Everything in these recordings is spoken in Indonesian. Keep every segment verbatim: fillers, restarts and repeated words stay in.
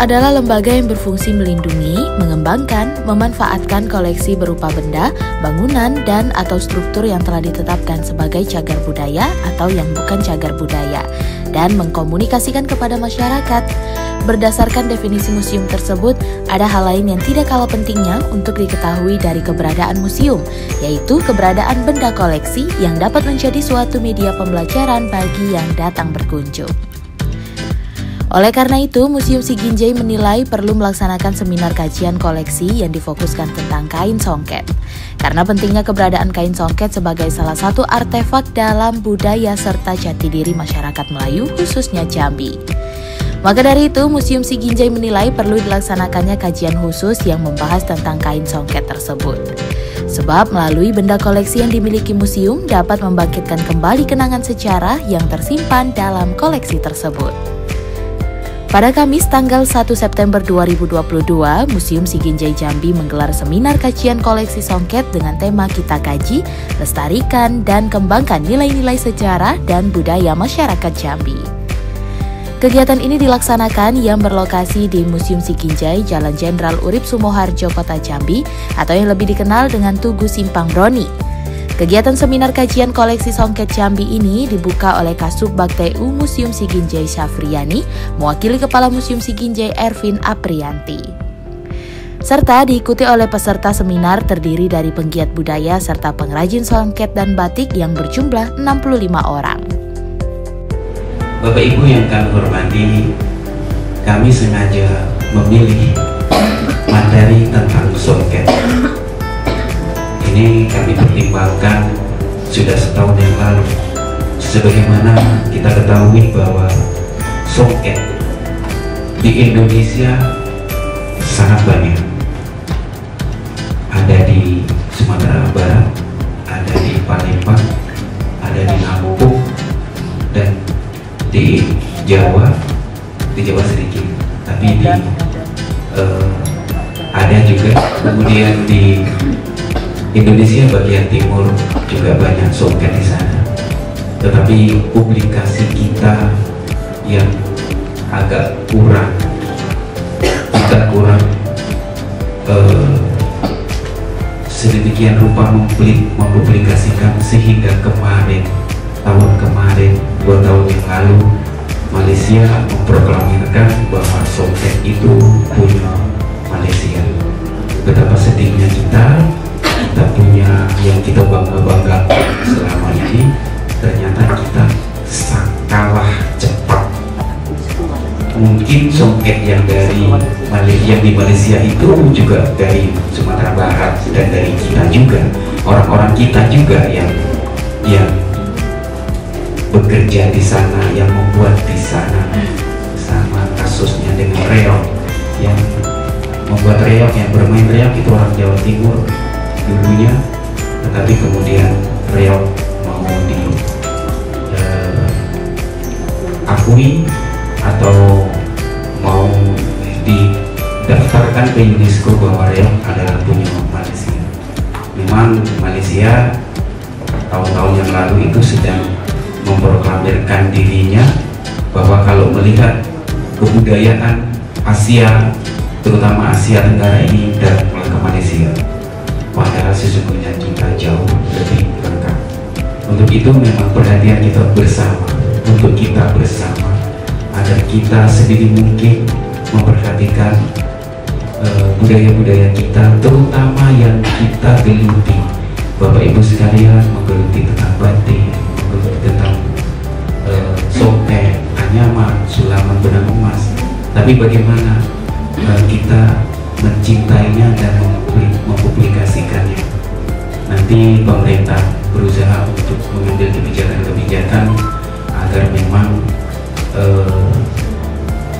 adalah lembaga yang berfungsi melindungi, mengembangkan, memanfaatkan koleksi berupa benda, bangunan, dan atau struktur yang telah ditetapkan sebagai cagar budaya atau yang bukan cagar budaya, dan mengkomunikasikan kepada masyarakat. Berdasarkan definisi museum tersebut, ada hal lain yang tidak kalah pentingnya untuk diketahui dari keberadaan museum, yaitu keberadaan benda koleksi yang dapat menjadi suatu media pembelajaran bagi yang datang berkunjung. Oleh karena itu, Museum Siginjai menilai perlu melaksanakan seminar kajian koleksi yang difokuskan tentang kain songket. Karena pentingnya keberadaan kain songket sebagai salah satu artefak dalam budaya serta jati diri masyarakat Melayu, khususnya Jambi. Maka dari itu, Museum Siginjai menilai perlu dilaksanakannya kajian khusus yang membahas tentang kain songket tersebut. Sebab melalui benda koleksi yang dimiliki museum dapat membangkitkan kembali kenangan sejarah yang tersimpan dalam koleksi tersebut. Pada Kamis tanggal satu September dua ribu dua puluh dua, Museum Siginjai Jambi menggelar seminar kajian koleksi songket dengan tema Kita Kaji, Lestarikan, dan Kembangkan Nilai-Nilai Sejarah dan Budaya Masyarakat Jambi. Kegiatan ini dilaksanakan yang berlokasi di Museum Siginjai, Jalan Jenderal Urip Sumoharjo, Kota Jambi, atau yang lebih dikenal dengan Tugu Simpang Broni. Kegiatan seminar kajian koleksi songket Jambi ini dibuka oleh Kasubag T U Museum Siginjai Syafriani, mewakili Kepala Museum Siginjai Ervin Aprianti. Serta diikuti oleh peserta seminar terdiri dari penggiat budaya serta pengrajin songket dan batik yang berjumlah enam puluh lima orang. Bapak Ibu yang kami hormati, kami sengaja memilih materi tentang songket. Ini kami pertimbangkan sudah setahun yang lalu. Sebagaimana kita ketahui bahwa songket di Indonesia sangat banyak. Ada di Sumatera Barat, ada di Palembang, ada di Lampung, dan di Jawa, di Jawa sedikit, tapi di uh, ada juga, kemudian di Indonesia bagian timur juga banyak songket di sana. Tetapi publikasi kita yang agak kurang, agak kurang uh, sedemikian rupa mempublikasikan sehingga kemarin. Tahun kemarin, dua tahun yang lalu, Malaysia memproklamirkan bahwa songket itu punya Malaysia. Betapa sedihnya kita, kita punya yang kita bangga-bangga selama ini, ternyata kita kalah cepat. Mungkin songket yang dari Malaysia, yang di Malaysia itu juga dari Sumatera Barat dan dari kita juga, orang-orang kita juga yang yang bekerja di sana, yang membuat di sana, sama kasusnya dengan reok, yang membuat reok, yang bermain reok itu orang Jawa Timur dulunya, tetapi kemudian reok mau diakui eh, atau mau didaftarkan ke UNESCO bahwa reok adalah punya Malaysia. Memang Malaysia tahun-tahun yang lalu itu sedang memproklamirkan dirinya bahwa kalau melihat kebudayaan Asia, terutama Asia Tenggara ini, dan ke Malaysia, padahal sesungguhnya kita jauh lebih lengkap. Untuk itu memang perhatian kita bersama, untuk kita bersama, agar kita sedikit mungkin memperhatikan budaya-budaya uh, kita, terutama yang kita geluti. Bapak Ibu sekalian menggeluti tentang batik, tentang uh, songket, anyaman, sulaman, benang emas, tapi bagaimana uh, kita mencintainya dan mempublikasikannya. Nanti pemerintah berusaha untuk mengambil kebijakan-kebijakan agar memang uh,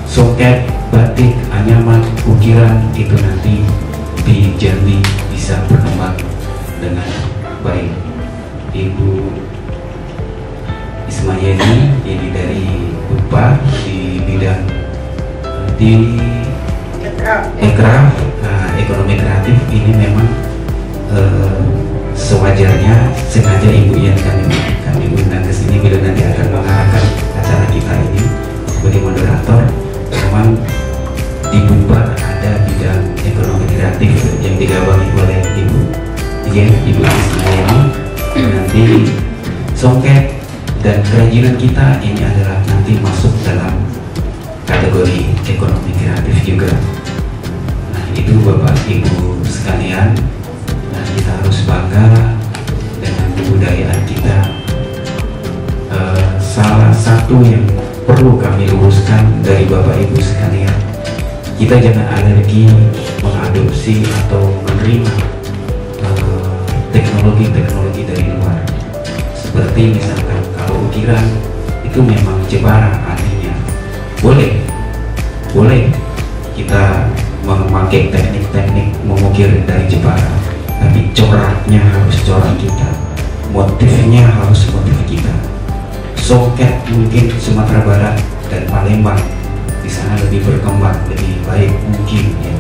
songket, batik, anyaman, ukiran itu nanti di Jambi bisa berkembang dengan baik. Ibu Ismayeni ini dari U P A di bidang di ekraf nah, ekonomi kreatif ini memang eh, sewajarnya sengaja ibu yang kami kami undang ke sini bila nanti akan mengarahkan acara kita ini sebagai moderator. Memang di kita ini adalah nanti masuk dalam kategori ekonomi kreatif juga. Nah itu Bapak Ibu sekalian, nah, kita harus bangga dengan kebudayaan kita. E, salah satu yang perlu kami luruskan dari Bapak Ibu sekalian, kita jangan alergi mengadopsi atau menerima teknologi-teknologi dari luar. Seperti misalkan kalau ukiran itu memang jepara artinya, boleh, boleh kita memakai teknik-teknik mengukir dari jepara, tapi coraknya harus corak kita, motifnya harus motif kita. Soket mungkin Sumatera Barat dan Palembang di sana lebih berkembang, lebih baik mungkin ya.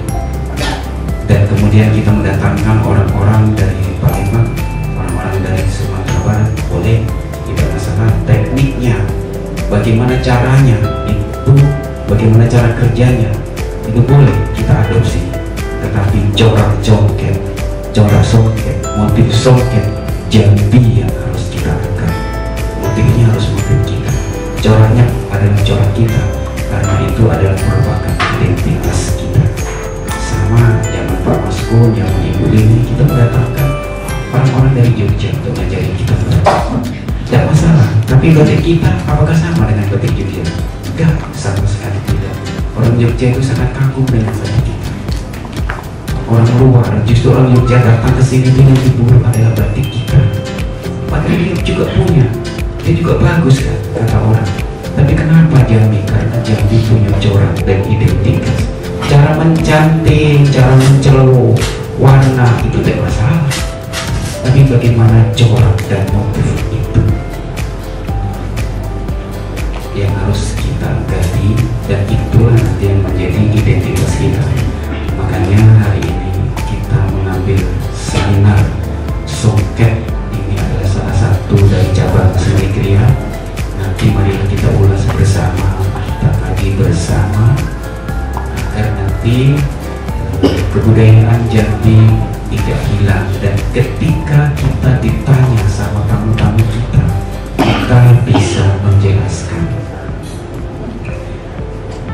Dan kemudian kita mendatangkan orang-orang dari Palembang, orang-orang dari Sumatera Barat, boleh kita rasakan tekniknya, bagaimana caranya itu, bagaimana cara kerjanya itu boleh kita adopsi. Tetapi corak soket, corak soket, motif soket Jambi yang harus kita angkat. Motifnya harus motif kita, coraknya adalah corak kita, karena itu adalah merupakan identitas kita. Sama zaman Pak Masko, zaman Ibu Lini, kita mendatangkan orang-orang dari Jogja untuk ngajarin kita berbatik. Tidak masalah, tapi batik kita apakah sama dengan batik Jogja? Enggak, sama sekali tidak. Orang Jogja itu sangat kagum dengan batik kita. Orang luar, justru orang Jogja datang ke sini dengan diburu adalah batik kita. Batik ini juga punya, dia juga bagus kan, kata orang. Tapi kenapa Jambi? Karena Jambi punya corak dan identitas. Cara mencanting, cara mencelup, warna itu tidak masalah. Tapi bagaimana corak dan motif itu yang harus kita gali, dan itulah nanti yang menjadi identitas kita. Makanya hari ini kita mengambil seminar soket, ini adalah salah satu dari cabang seni kria. Nanti marilah kita ulas bersama, kita kaji bersama, agar nanti kebudayaan Jambi tidak hilang. Dan ketika kita ditanya sama tamu-tamu kita, kita bisa menjelaskan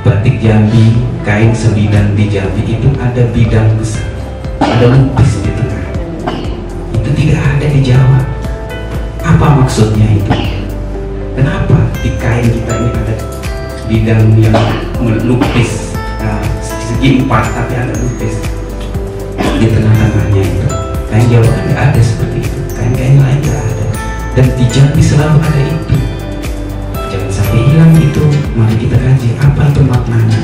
batik Jambi, kain sebidang di Jambi itu ada bidang besar, ada lupis di tengah. Itu tidak ada di Jawa. Apa maksudnya itu? Kenapa di kain kita ini ada bidang yang melupis nah, segi empat tapi ada lupis di tengah-tengahnya itu? Kain Jawa tidak ada seperti itu, kain-kain lain tidak ada, dan di Jambi selalu ada itu. Jangan sampai hilang itu. Mari kita kaji apa itu maknanya,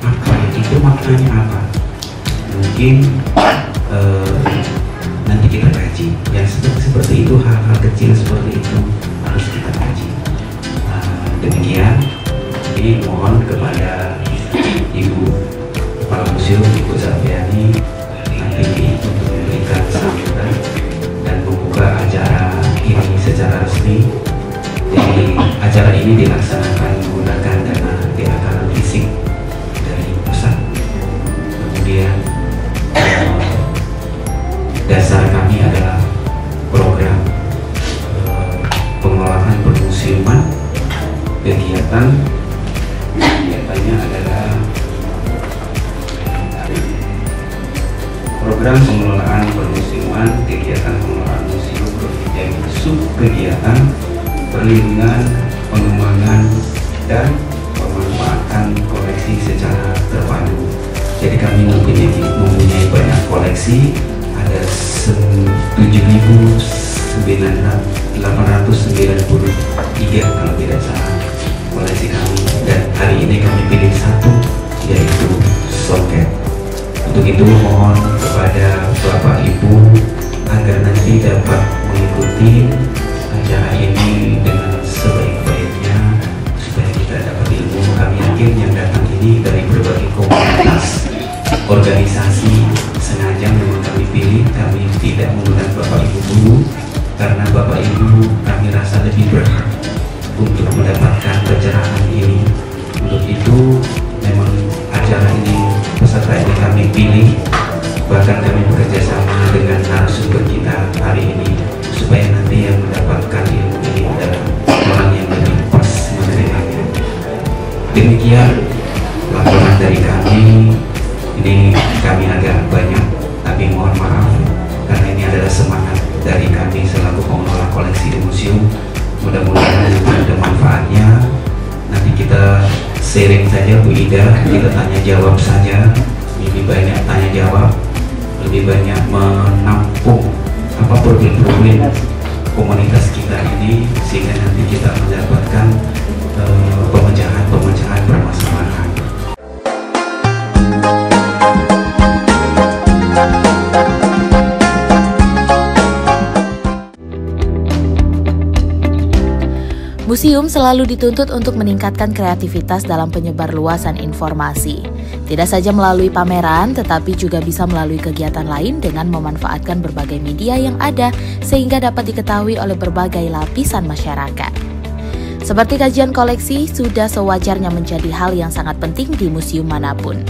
apa itu maknanya apa. Mungkin uh, nanti kita kaji yang seperti itu, hal-hal kecil seperti itu harus kita kaji. Nah, demikian, ini mohon kepada Ibu Kepala Museum, Ibu Syafriani, nanti untuk memberikan sambutan dan membuka acara ini secara resmi. Jadi acara ini dilaksanakan menggunakan dana Deklanas fisik dari pusat. Kemudian dasar kami adalah program pengelolaan permuseuman. Kegiatan kegiatannya adalah program pengelolaan permuseuman, kegiatan pengelolaan museum berbagai subkegiatan perlindungan, pengembangan, dan pemanfaatan koleksi secara terpadu. Jadi kami mempunyai, mempunyai banyak koleksi, ada tujuh ribu delapan ratus sembilan puluh tiga kalau tidak salah koleksi kami, dan hari ini kami pilih satu, yaitu soket. Untuk itu mohon kepada Bapak Ibu agar nanti dapat mengikuti acara ini dengan sebaik-baiknya, supaya kita dapat ilmu. Kami yakin yang datang ini dari berbagai komunitas, organisasi. Sengaja memang kami pilih, kami tidak mengundang Bapak Ibu dulu, karena Bapak Ibu kami rasa lebih berhak untuk mendapatkan pencerahan ini. Untuk itu memang acara ini, peserta ini kami pilih, bahkan kami bekerja sama dengan narasumber kita hari ini, supaya nanti yang mendapatkan ilmu ini adalah orang demikian laporan dari kami. Ini kami agak banyak, tapi mohon maaf karena ini adalah semangat dari kami selaku pengelola koleksi di museum. Mudah-mudahan ada manfaatnya. Nanti kita sharing saja Bu Ida, kita tanya jawab saja, lebih banyak tanya jawab, lebih banyak menampung apa problem-problem komunitas kita ini sehingga nanti kita mendapatkan uh, pemecahan-pemecahan permasalahan. Museum selalu dituntut untuk meningkatkan kreativitas dalam penyebarluasan informasi. Tidak saja melalui pameran, tetapi juga bisa melalui kegiatan lain dengan memanfaatkan berbagai media yang ada sehingga dapat diketahui oleh berbagai lapisan masyarakat. Seperti kajian koleksi, sudah sewajarnya menjadi hal yang sangat penting di museum manapun.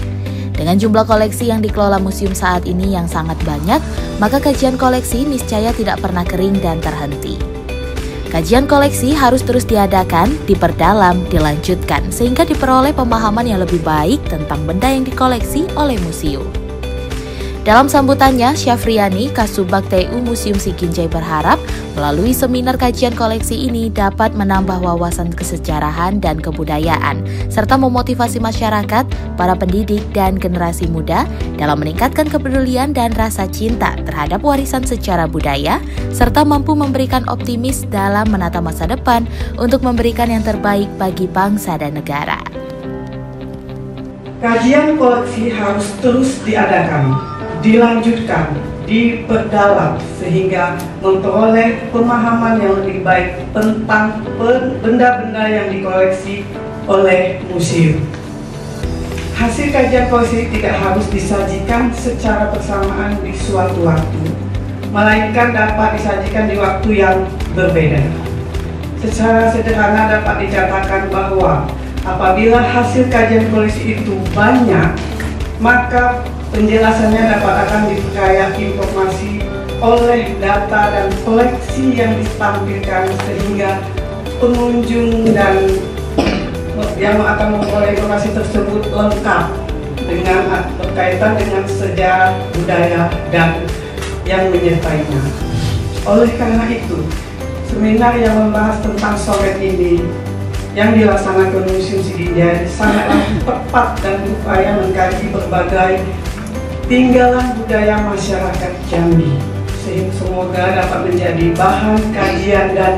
Dengan jumlah koleksi yang dikelola museum saat ini yang sangat banyak, maka kajian koleksi niscaya tidak pernah kering dan terhenti. Kajian koleksi harus terus diadakan, diperdalam, dilanjutkan, sehingga diperoleh pemahaman yang lebih baik tentang benda yang dikoleksi oleh museum. Dalam sambutannya, Syafriani, Kasubag T U Museum Siginjai berharap melalui seminar kajian koleksi ini dapat menambah wawasan kesejarahan dan kebudayaan, serta memotivasi masyarakat, para pendidik, dan generasi muda dalam meningkatkan kepedulian dan rasa cinta terhadap warisan secara budaya, serta mampu memberikan optimis dalam menata masa depan untuk memberikan yang terbaik bagi bangsa dan negara. Kajian koleksi harus terus diadakan, dilanjutkan, diperdalam sehingga memperoleh pemahaman yang lebih baik tentang benda-benda yang dikoleksi oleh museum. Hasil kajian koleksi tidak harus disajikan secara bersamaan di suatu waktu, melainkan dapat disajikan di waktu yang berbeda. Secara sederhana dapat dikatakan bahwa apabila hasil kajian koleksi itu banyak, maka penjelasannya dapat akan diperkaya informasi oleh data dan koleksi yang ditampilkan sehingga pengunjung dan yang akan memperoleh informasi tersebut lengkap dengan berkaitan dengan sejarah, budaya, dan yang menyertainya. Oleh karena itu, seminar yang membahas tentang soret ini yang dilaksanakan Museum Siginjai sangatlah tepat dan upaya mengkaji berbagai tinggalan budaya masyarakat Jambi, sehingga semoga dapat menjadi bahan kajian dan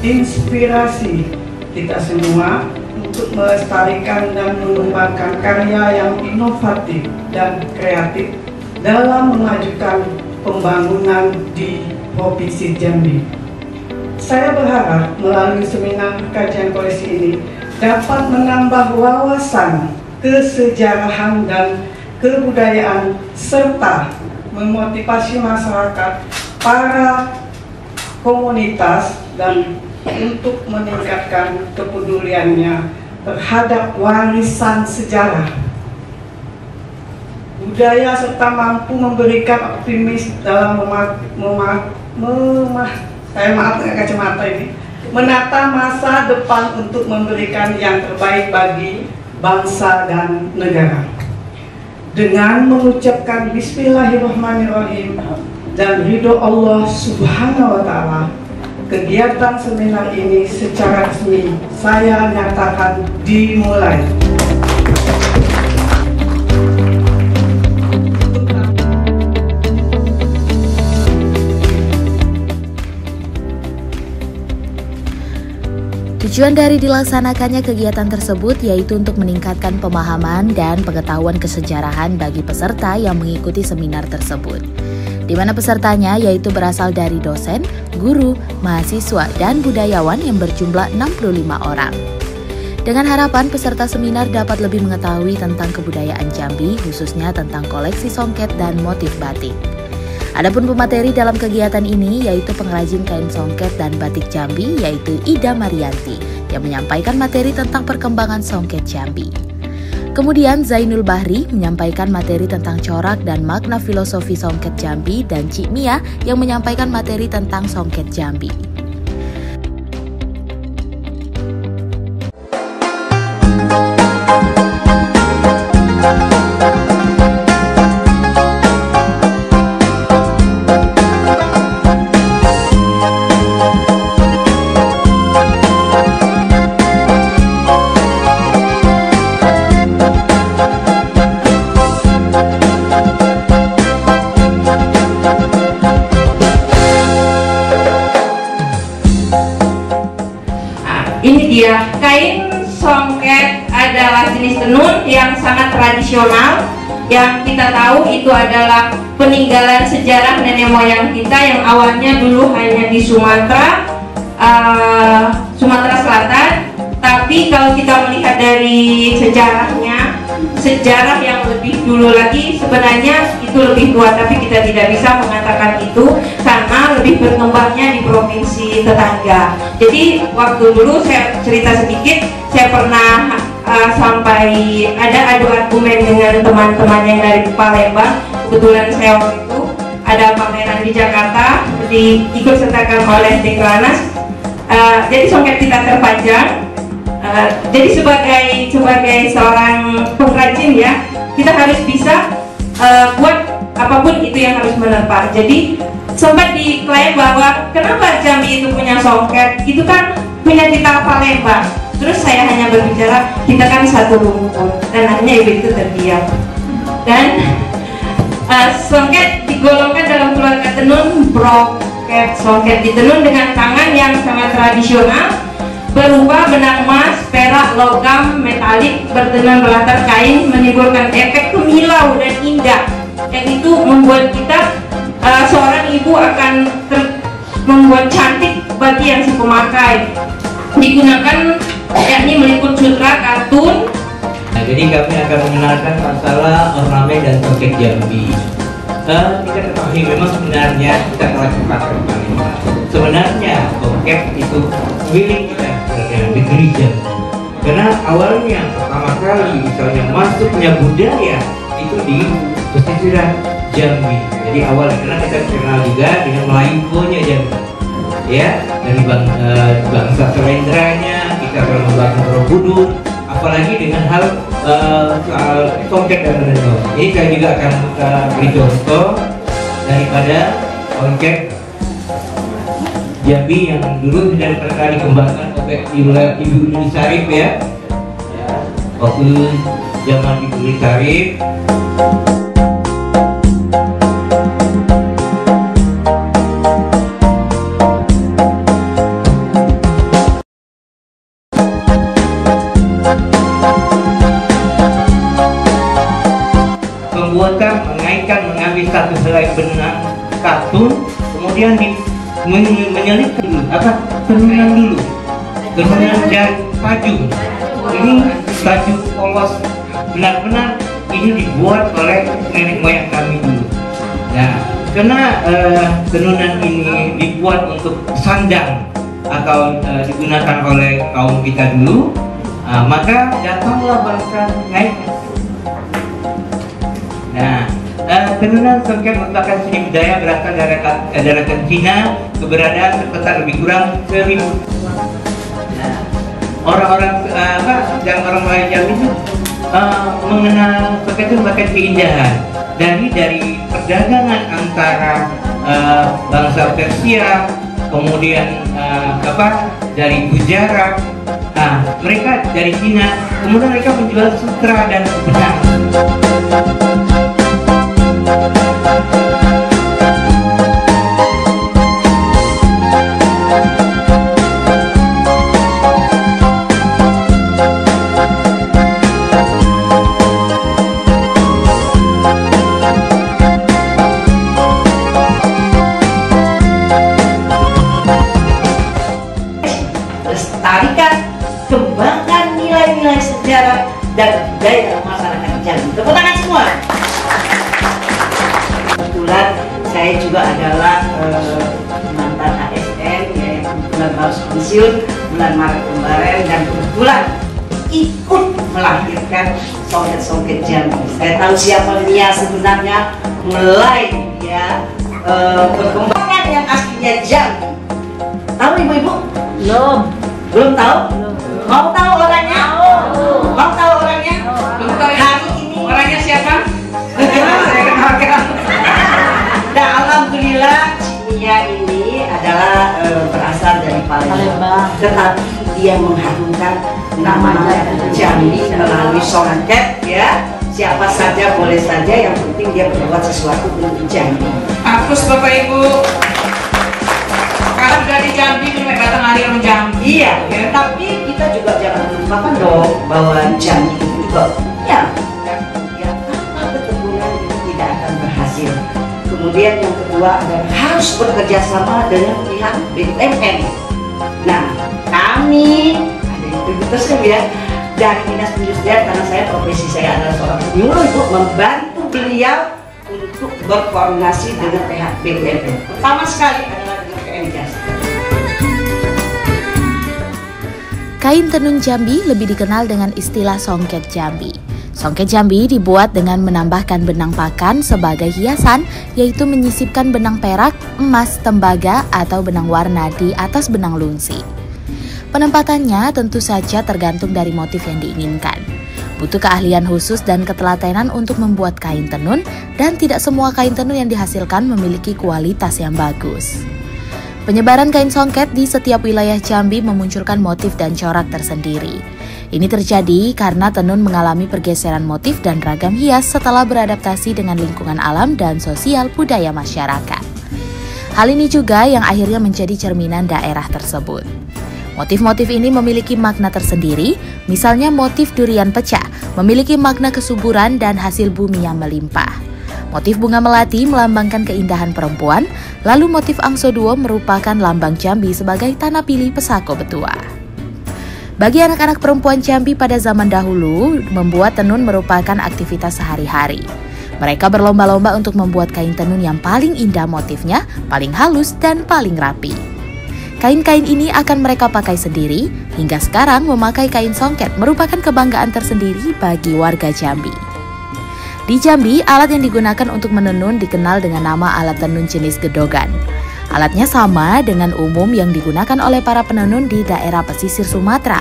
inspirasi kita semua untuk melestarikan dan mengembangkan karya yang inovatif dan kreatif dalam memajukan pembangunan di Provinsi Jambi. Saya berharap melalui seminar kajian koleksi ini dapat menambah wawasan kesejarahan dan kebudayaan serta memotivasi masyarakat, para komunitas dan untuk meningkatkan kepeduliannya terhadap warisan sejarah, budaya serta mampu memberikan optimis dalam mema mema mema saya maaf dengan kacamata ini menata masa depan untuk memberikan yang terbaik bagi bangsa dan negara. Dengan mengucapkan Bismillahirrahmanirrahim dan ridho Allah Subhanahu wa Ta'ala, kegiatan seminar ini secara resmi saya nyatakan dimulai. Tujuan dari dilaksanakannya kegiatan tersebut yaitu untuk meningkatkan pemahaman dan pengetahuan kesejarahan bagi peserta yang mengikuti seminar tersebut, di mana pesertanya yaitu berasal dari dosen, guru, mahasiswa, dan budayawan yang berjumlah enam puluh lima orang. Dengan harapan peserta seminar dapat lebih mengetahui tentang kebudayaan Jambi, khususnya tentang koleksi songket dan motif batik. Adapun pemateri dalam kegiatan ini yaitu pengrajin kain songket dan batik Jambi yaitu Ida Marianti yang menyampaikan materi tentang perkembangan songket Jambi. Kemudian Zainul Bahri menyampaikan materi tentang corak dan makna filosofi songket Jambi dan Cik Mia yang menyampaikan materi tentang songket Jambi. tradisional yang kita tahu itu adalah peninggalan sejarah nenek moyang kita yang awalnya dulu hanya di Sumatera uh, Sumatera Selatan. Tapi kalau kita melihat dari sejarahnya, sejarah yang lebih dulu lagi sebenarnya itu lebih tua, tapi kita tidak bisa mengatakan itu karena lebih berkembangnya di provinsi tetangga. Jadi waktu dulu saya cerita sedikit, saya pernah uh, sampai ada adu argumen dengan teman-teman yang dari Palembang. Kebetulan saya waktu itu ada pameran di Jakarta, di, ikut sertakan oleh Deklanas. Uh, jadi songket kita terpanjang. Uh, jadi sebagai sebagai seorang pengrajin ya, kita harus bisa uh, buat apapun itu yang harus menerpa. Jadi sempat diklaim bahwa kenapa Jambi itu punya songket, itu kan punya cita Palembang. Terus saya hanya berbicara kita kan satu rumpun, dan akhirnya ibu itu terdiam. Dan uh, songket digolongkan dalam keluarga tenun, broket songket ditenun dengan tangan yang sangat tradisional, berupa benang emas, perak, logam, metalik, bertenun berlatar kain, menimbulkan efek kemilau dan indah. Dan itu membuat kita, uh, seorang ibu akan membuat cantik bagi yang si pemakai. Digunakan, yakni meliput sutra, kartun. Nah, jadi kami akan mengenalkan masalah ornamen dan songket Jambi. Uh, kita ketahui memang sebenarnya kita telah sempat berpengalaman. Sebenarnya songket itu milik kita yang negeri Jambi. Karena awalnya pertama kali misalnya masuknya budaya itu di pesisiran Jambi. Jadi awalnya karena kita kenal juga dengan Melayunya Jambi, ya, dari bang, eh, bangsa Serendranya, kita berlalu bangsa Borobudur, apalagi dengan hal eh, soal songket dan rencong. Ini saya juga akan buka contoh daripada songket Jambi yang dulu tidak pernah dikembangkan oleh Ibu Dwi Sarif ya. Waktu zaman Ibu Dwi Sarif. Pembuatan mengaitkan mengambil satu helai benang kartun kemudian di menyelip dulu, apa? Tenunan dulu, tenunan dari pajung. Ini pajung polos, benar-benar ini dibuat oleh nenek moyang kami dulu. Nah, karena uh, tenunan ini dibuat untuk sandang atau uh, digunakan oleh kaum kita dulu, uh, maka datanglah bangsa naik. Nah, Uh, tenunan songket merupakan seni budaya berasal dari daratan Cina, keberadaan sekitar lebih kurang seribu. Orang-orang nah, apa dan orang lain yang itu uh, mengenal songket itu sebagai keindahan dari dari perdagangan antara uh, bangsa Persia, kemudian uh, apa dari Gujarat, nah, mereka dari Cina, kemudian mereka menjual sutra dan benang. Lestarikan, kembangkan nilai-nilai sejarah dan budaya masyarakat Jambi. Tepuk tangan semua. Kebetulan saya juga adalah eh, mantan A S N yang kebetulan harus pensiun bulan Maret kemarin, dan kebetulan ikut melahirkan songket-songket Jambi. Saya tahu siapa Mia sebenarnya, mulai dia eh, perkembangan yang aslinya Jambi. Tahu ibu-ibu? Belum. Belum tahu? Belum. Mau tahu orangnya? Belum. Mau tahu orangnya? Belum tahu. Hari ini orangnya siapa? Saya kenalkan. Nah, alhamdulillah Cik Mia ini adalah uh, berasal dari Palembang, tetapi dia mengharumkan namanya Jambi melalui songket ya. Siapa saja boleh saja, yang penting dia berbuat sesuatu untuk Jambi. Apus Bapak Ibu. Kalau dari Jambi mereka datang hari orang Jambi ya, ya, tapi kita juga jangan lupakan dong bahwa Jambi itu juga ya. kecil. Kemudian yang kedua adalah harus bekerja sama dengan pihak B U M N. Nah, kami ada yang dibutuhkan ya dari dinas pendidikan, karena saya profesi saya adalah seorang penyuluh, Ibu, membantu beliau untuk berkoordinasi dengan pihak B U M N. Pertama sekali adalah dengan P M J A S. Kain tenun Jambi lebih dikenal dengan istilah songket Jambi. Songket Jambi dibuat dengan menambahkan benang pakan sebagai hiasan, yaitu menyisipkan benang perak, emas, tembaga, atau benang warna di atas benang lunsi. Penempatannya tentu saja tergantung dari motif yang diinginkan. Butuh keahlian khusus dan ketelatenan untuk membuat kain tenun, dan tidak semua kain tenun yang dihasilkan memiliki kualitas yang bagus. Penyebaran kain songket di setiap wilayah Jambi memunculkan motif dan corak tersendiri. Ini terjadi karena tenun mengalami pergeseran motif dan ragam hias setelah beradaptasi dengan lingkungan alam dan sosial budaya masyarakat. Hal ini juga yang akhirnya menjadi cerminan daerah tersebut. Motif-motif ini memiliki makna tersendiri, misalnya motif durian pecah, memiliki makna kesuburan dan hasil bumi yang melimpah. Motif bunga melati melambangkan keindahan perempuan, lalu motif angsoduo merupakan lambang Jambi sebagai tanah pilih pesako betua. Bagi anak-anak perempuan Jambi pada zaman dahulu, membuat tenun merupakan aktivitas sehari-hari. Mereka berlomba-lomba untuk membuat kain tenun yang paling indah motifnya, paling halus dan paling rapi. Kain-kain ini akan mereka pakai sendiri, hingga sekarang memakai kain songket merupakan kebanggaan tersendiri bagi warga Jambi. Di Jambi, alat yang digunakan untuk menenun dikenal dengan nama alat tenun jenis gedogan. Alatnya sama dengan umum yang digunakan oleh para penenun di daerah pesisir Sumatera.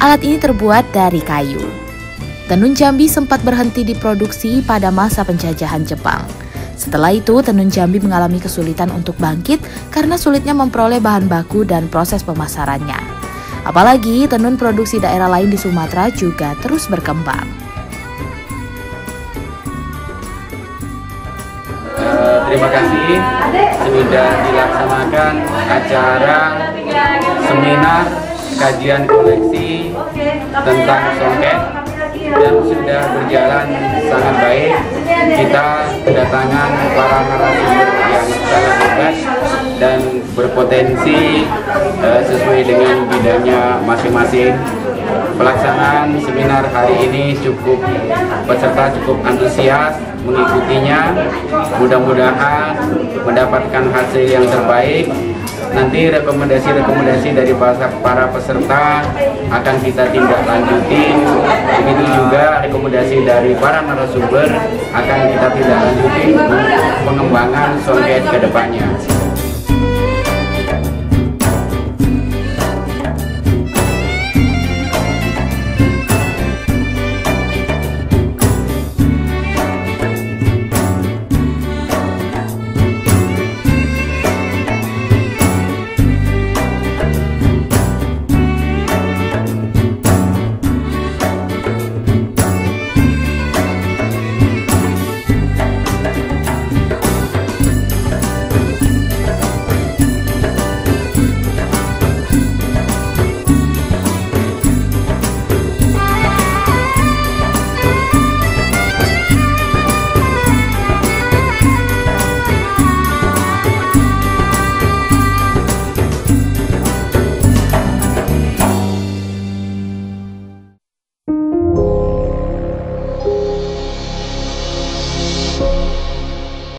Alat ini terbuat dari kayu. Tenun Jambi sempat berhenti diproduksi pada masa penjajahan Jepang. Setelah itu, tenun Jambi mengalami kesulitan untuk bangkit karena sulitnya memperoleh bahan baku dan proses pemasarannya. Apalagi, tenun produksi daerah lain di Sumatera juga terus berkembang. Uh, terima kasih sudah dilaksanakan acara seminar kajian koleksi tentang songket dan sudah berjalan sangat baik. Kita kedatangan para narasumber yang sangat hebat dan berpotensi uh, sesuai dengan bidangnya masing-masing. Pelaksanaan seminar hari ini cukup peserta cukup antusias mengikutinya. Mudah-mudahan mendapatkan hasil yang terbaik. Nanti rekomendasi-rekomendasi dari para peserta akan kita tindak lanjuti. Begitu juga rekomendasi dari para narasumber akan kita tindak lanjuti untuk pengembangan songket ke depannya. Thank you.